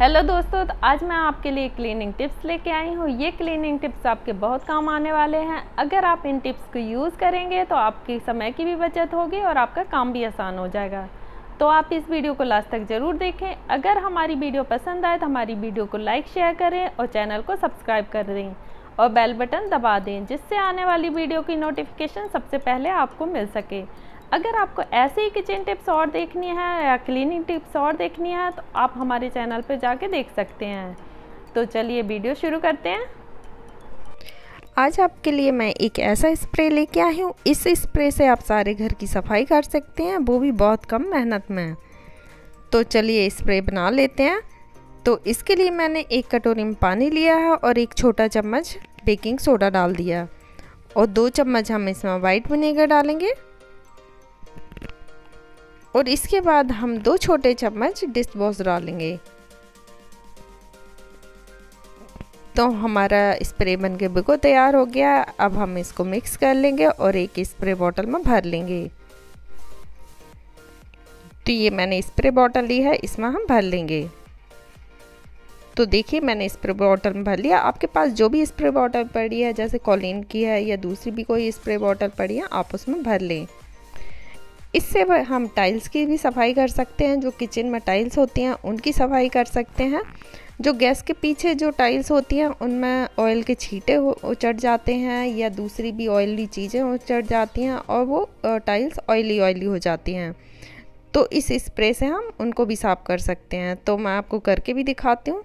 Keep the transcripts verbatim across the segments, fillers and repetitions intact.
Hello दोस्तों, तो आज मैं आपके लिए क्लीनिंग टिप्स लेके आई हूँ। ये क्लीनिंग टिप्स आपके बहुत काम आने वाले हैं। अगर आप इन टिप्स को यूज़ करेंगे तो आपके समय की भी बचत होगी और आपका काम भी आसान हो जाएगा। तो आप इस वीडियो को लास्ट तक ज़रूर देखें। अगर हमारी वीडियो पसंद आए तो हमारी वीडियो को लाइक शेयर करें और चैनल को सब्सक्राइब कर दें और बेल बटन दबा दें, जिससे आने वाली वीडियो की नोटिफिकेशन सबसे पहले आपको मिल सके। अगर आपको ऐसे ही किचन टिप्स और देखनी है या क्लीनिंग टिप्स और देखनी है तो आप हमारे चैनल पर जाके देख सकते हैं। तो चलिए वीडियो शुरू करते हैं। आज आपके लिए मैं एक ऐसा स्प्रे लेके आई हूँ। इस स्प्रे से आप सारे घर की सफाई कर सकते हैं, वो भी बहुत कम मेहनत में। तो चलिए स्प्रे बना लेते हैं। तो इसके लिए मैंने एक कटोरी में पानी लिया है और एक छोटा चम्मच बेकिंग सोडा डाल दिया और दो चम्मच हम इसमें वाइट विनेगर डालेंगे और इसके बाद हम दो छोटे चम्मच डिश वॉश डालेंगे। तो हमारा स्प्रे बनके बिल्कुल तैयार हो गया। अब हम इसको मिक्स कर लेंगे और एक स्प्रे बॉटल में भर लेंगे। तो ये मैंने स्प्रे बॉटल ली है, इसमें हम भर लेंगे। तो देखिए मैंने स्प्रे बॉटल में भर लिया। आपके पास जो भी स्प्रे बॉटल पड़ी है, जैसे कॉलिन की है या दूसरी भी कोई स्प्रे बॉटल पड़ी है, आप उसमें भर लें। इससे हम टाइल्स की भी सफाई कर सकते हैं। जो किचन में टाइल्स होती हैं उनकी सफाई कर सकते हैं। जो गैस के पीछे जो टाइल्स होती हैं उनमें ऑयल के छींटे उचड़ जाते हैं या दूसरी भी ऑयली चीज़ें उचड़ जाती हैं और वो टाइल्स ऑयली ऑयली हो जाती हैं। तो इस स्प्रे से हम उनको भी साफ़ कर सकते हैं। तो मैं आपको करके भी दिखाती हूँ।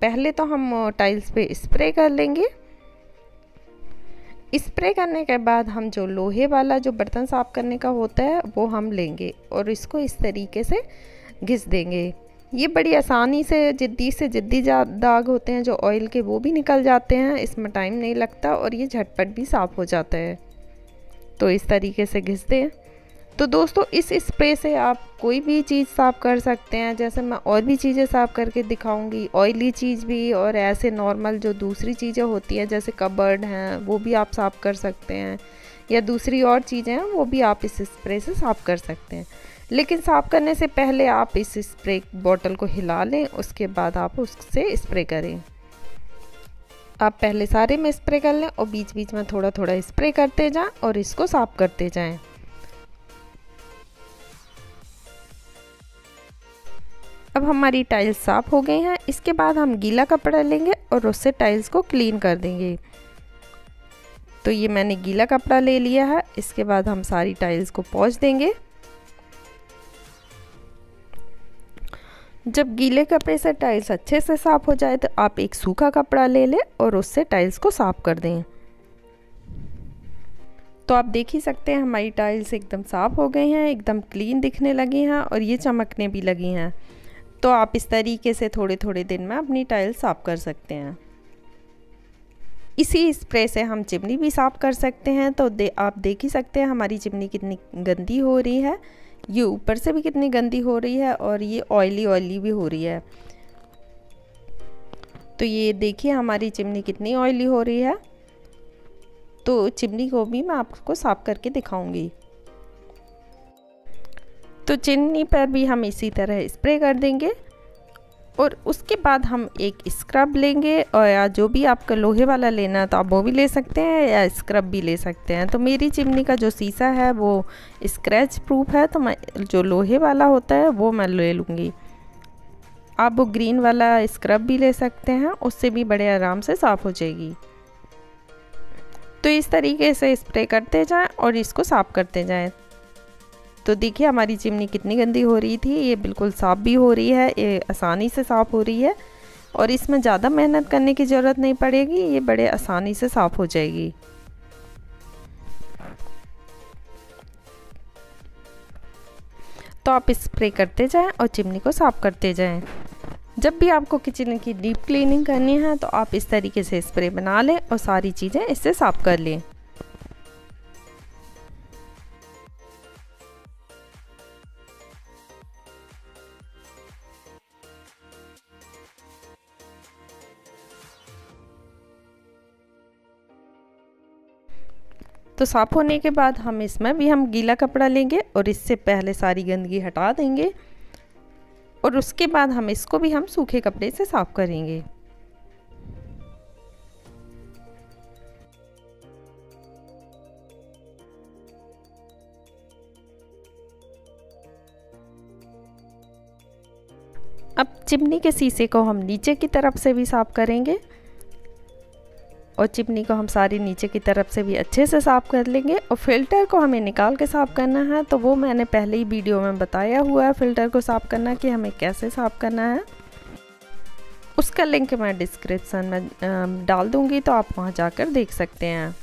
पहले तो हम टाइल्स पे स्प्रे कर लेंगे। स्प्रे करने के बाद हम जो लोहे वाला जो बर्तन साफ़ करने का होता है वो हम लेंगे और इसको इस तरीके से घिस देंगे। ये बड़ी आसानी से जिद्दी से जिद्दी दाग होते हैं जो ऑयल के, वो भी निकल जाते हैं। इसमें टाइम नहीं लगता और ये झटपट भी साफ़ हो जाता है। तो इस तरीके से घिस दें। तो दोस्तों, इस स्प्रे से आप कोई भी चीज़ साफ़ कर सकते हैं। जैसे मैं और भी चीज़ें साफ़ करके दिखाऊंगी, ऑयली चीज़ भी और ऐसे नॉर्मल जो दूसरी चीज़ें होती हैं जैसे कबर्ड हैं वो भी आप साफ़ कर सकते हैं या दूसरी और चीज़ें हैं वो भी आप इस स्प्रे से साफ़ कर सकते हैं। लेकिन साफ़ करने से पहले आप इस स्प्रे बॉटल को हिला लें, उसके बाद आप उससे स्प्रे करें। आप पहले सारे में स्प्रे कर लें और बीच बीच में थोड़ा थोड़ा स्प्रे करते जाएं और इसको साफ़ करते जाएं। अब हमारी टाइल्स साफ़ हो गई हैं। इसके बाद हम गीला कपड़ा लेंगे और उससे टाइल्स को क्लीन कर देंगे। तो ये मैंने गीला कपड़ा ले लिया है। इसके बाद हम सारी टाइल्स को पोंछ देंगे। जब गीले कपड़े से टाइल्स अच्छे से साफ़ हो जाए तो आप एक सूखा कपड़ा ले लें और उससे टाइल्स को साफ़ कर दें। तो आप देख ही सकते हैं हमारी टाइल्स एकदम साफ़ हो गई हैं, एकदम क्लीन दिखने लगी हैं और ये चमकने भी लगी हैं। तो आप इस तरीके से थोड़े थोड़े दिन में अपनी टाइल्स साफ़ कर सकते हैं। इसी स्प्रे से हम चिमनी भी साफ़ कर सकते हैं। तो दे, आप देख ही सकते हैं हमारी चिमनी कितनी गंदी हो रही है। ये ऊपर से भी कितनी गंदी हो रही है और ये ऑयली ऑयली भी हो रही है। तो ये देखिए हमारी चिमनी कितनी ऑयली हो रही है। तो चिमनी को भी मैं आपको साफ़ करके दिखाऊंगी। तो चिमनी पर भी हम इसी तरह स्प्रे कर देंगे और उसके बाद हम एक स्क्रब लेंगे और या जो भी आपका लोहे वाला लेना है तो आप वो भी ले सकते हैं या स्क्रब भी ले सकते हैं। तो मेरी चिमनी का जो शीशा है वो स्क्रैच प्रूफ है, तो मैं जो लोहे वाला होता है वो मैं ले लूँगी। आप वो ग्रीन वाला स्क्रब भी ले सकते हैं, उससे भी बड़े आराम से साफ़ हो जाएगी। तो इस तरीके से स्प्रे करते जाएं और इसको साफ़ करते जाएँ। तो देखिए हमारी चिमनी कितनी गंदी हो रही थी, ये बिल्कुल साफ़ भी हो रही है। ये आसानी से साफ़ हो रही है और इसमें ज़्यादा मेहनत करने की ज़रूरत नहीं पड़ेगी। ये बड़े आसानी से साफ़ हो जाएगी। तो आप स्प्रे करते जाएं और चिमनी को साफ़ करते जाएं। जब भी आपको किचन की डीप क्लीनिंग करनी है तो आप इस तरीके से स्प्रे बना लें और सारी चीज़ें इससे साफ़ कर लें। तो साफ़ होने के बाद हम इसमें भी हम गीला कपड़ा लेंगे और इससे पहले सारी गंदगी हटा देंगे। और उसके बाद हम इसको भी हम सूखे कपड़े से साफ करेंगे। अब चिमनी के शीशे को हम नीचे की तरफ से भी साफ करेंगे और चिमनी को हम सारी नीचे की तरफ से भी अच्छे से साफ़ कर लेंगे। और फिल्टर को हमें निकाल के साफ़ करना है, तो वो मैंने पहले ही वीडियो में बताया हुआ है फ़िल्टर को साफ़ करना कि हमें कैसे साफ़ करना है। उसका लिंक मैं डिस्क्रिप्शन में डाल दूँगी, तो आप वहाँ जाकर देख सकते हैं।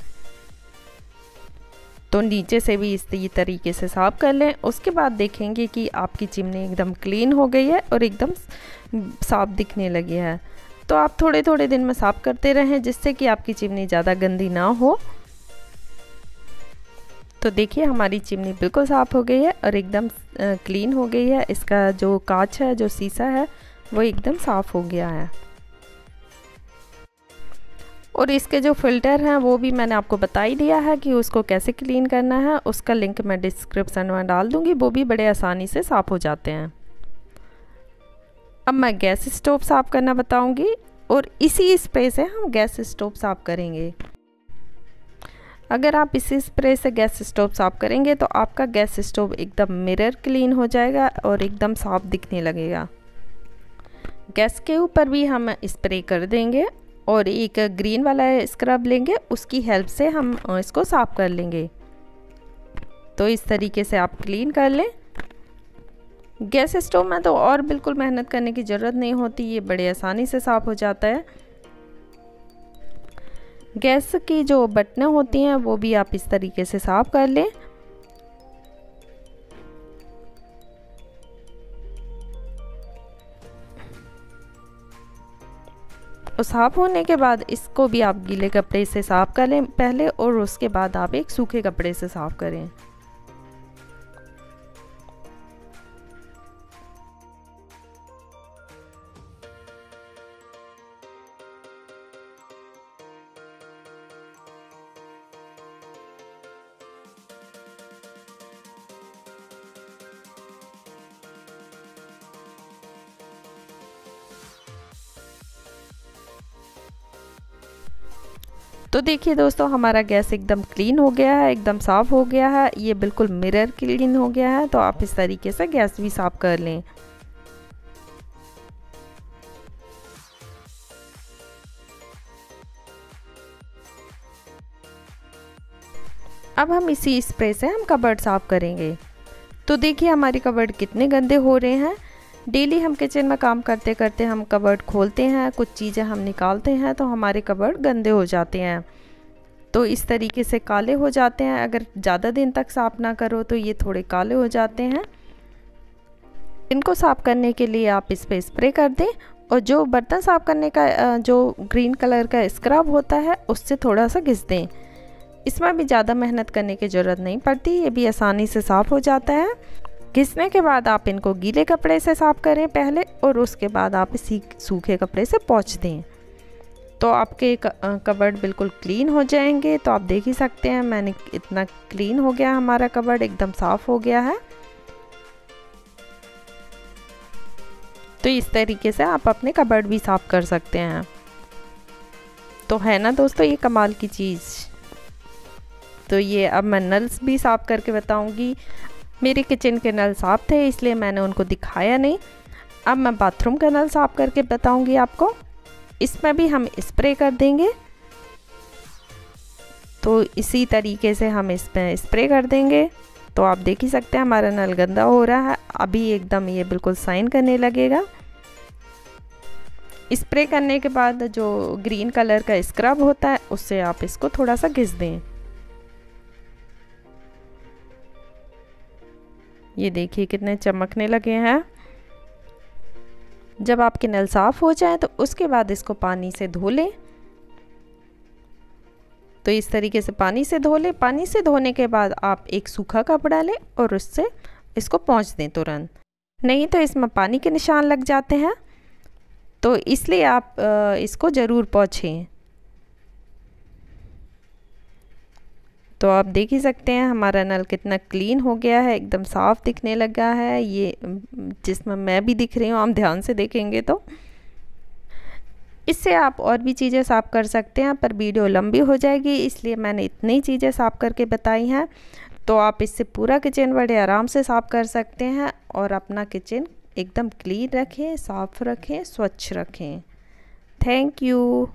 तो नीचे से भी इसी तरीके से साफ़ कर लें। उसके बाद देखेंगे कि आपकी चिमनी एकदम क्लीन हो गई है और एकदम साफ़ दिखने लगी है। तो आप थोड़े थोड़े दिन में साफ़ करते रहें जिससे कि आपकी चिमनी ज़्यादा गंदी ना हो। तो देखिए हमारी चिमनी बिल्कुल साफ़ हो गई है और एकदम क्लीन हो गई है। इसका जो कांच है, जो शीशा है, वो एकदम साफ़ हो गया है। और इसके जो फ़िल्टर हैं वो भी मैंने आपको बता ही दिया है कि उसको कैसे क्लीन करना है। उसका लिंक मैं डिस्क्रिप्शन में डाल दूँगी, वो भी बड़े आसानी से साफ़ हो जाते हैं। अब मैं गैस स्टोव साफ़ करना बताऊंगी और इसी स्प्रे से हम गैस स्टोव साफ़ करेंगे। अगर आप इसी स्प्रे से गैस स्टोव साफ़ करेंगे तो आपका गैस स्टोव एकदम मिरर क्लीन हो जाएगा और एकदम साफ़ दिखने लगेगा। गैस के ऊपर भी हम स्प्रे कर देंगे और एक ग्रीन वाला स्क्रब लेंगे, उसकी हेल्प से हम इसको साफ़ कर लेंगे। तो इस तरीके से आप क्लीन कर लें। गैस स्टोव में तो और बिल्कुल मेहनत करने की ज़रूरत नहीं होती, ये बड़े आसानी से साफ़ हो जाता है। गैस की जो बटनें होती हैं वो भी आप इस तरीके से साफ़ कर लें। और साफ़ होने के बाद इसको भी आप गीले कपड़े से साफ़ कर लें पहले, और उसके बाद आप एक सूखे कपड़े से साफ़ करें। तो देखिए दोस्तों, हमारा गैस एकदम क्लीन हो गया है, एकदम साफ़ हो गया है, ये बिल्कुल मिरर क्लीन हो गया है। तो आप इस तरीके से गैस भी साफ़ कर लें। अब हम इसी स्प्रे से हम कबर्ड साफ़ करेंगे। तो देखिए हमारे कबर्ड कितने गंदे हो रहे हैं। डेली हम किचन में काम करते करते हम कबर्ड खोलते हैं, कुछ चीज़ें हम निकालते हैं, तो हमारे कबर्ड गंदे हो जाते हैं। तो इस तरीके से काले हो जाते हैं। अगर ज़्यादा दिन तक साफ़ ना करो तो ये थोड़े काले हो जाते हैं। इनको साफ़ करने के लिए आप इस पर स्प्रे कर दें। और जो बर्तन साफ़ करने का जो ग्रीन कलर का स्क्रब होता है उससे थोड़ा सा घिस दें। इसमें भी ज़्यादा मेहनत करने की ज़रूरत नहीं पड़ती, ये भी आसानी से साफ़ हो जाता है। घिसने के बाद आप इनको गीले कपड़े से साफ़ करें पहले, और उसके बाद आप इसी सूखे कपड़े से पोंछ दें। तो आपके कबर्ड बिल्कुल क्लीन हो जाएंगे। तो आप देख ही सकते हैं मैंने इतना क्लीन हो गया, हमारा कबर्ड एकदम साफ़ हो गया है। तो इस तरीके से आप अपने कबर्ड भी साफ़ कर सकते हैं। तो है ना दोस्तों, ये कमाल की चीज़। तो ये अब मैं नल्स भी साफ़ करके बताऊंगी। मेरे किचन के नल साफ़ थे इसलिए मैंने उनको दिखाया नहीं। अब मैं बाथरूम का नल साफ़ करके बताऊंगी आपको। इसमें भी हम स्प्रे कर देंगे। तो इसी तरीके से हम इसमें स्प्रे कर देंगे। तो आप देख ही सकते हैं हमारा नल गंदा हो रहा है, अभी एकदम ये बिल्कुल शाइन करने लगेगा। स्प्रे करने के बाद जो ग्रीन कलर का स्क्रब होता है उससे आप इसको थोड़ा सा घिस दें। ये देखिए कितने चमकने लगे हैं। जब आपके नल साफ़ हो जाए तो उसके बाद इसको पानी से धो लें। तो इस तरीके से पानी से धो लें। पानी से धोने के बाद आप एक सूखा कपड़ा लें और उससे इसको पोंछ दें तुरंत, नहीं तो इसमें पानी के निशान लग जाते हैं। तो इसलिए आप इसको ज़रूर पोंछें। तो आप देख ही सकते हैं हमारा नल कितना क्लीन हो गया है, एकदम साफ़ दिखने लगा है। ये जिसमें मैं भी दिख रही हूँ, आप ध्यान से देखेंगे तो इससे आप और भी चीज़ें साफ़ कर सकते हैं, पर वीडियो लंबी हो जाएगी इसलिए मैंने इतनी चीज़ें साफ़ करके बताई हैं। तो आप इससे पूरा किचन बड़े आराम से साफ़ कर सकते हैं और अपना किचन एकदम क्लीन रखें, साफ़ रखें, स्वच्छ रखें। Thank you.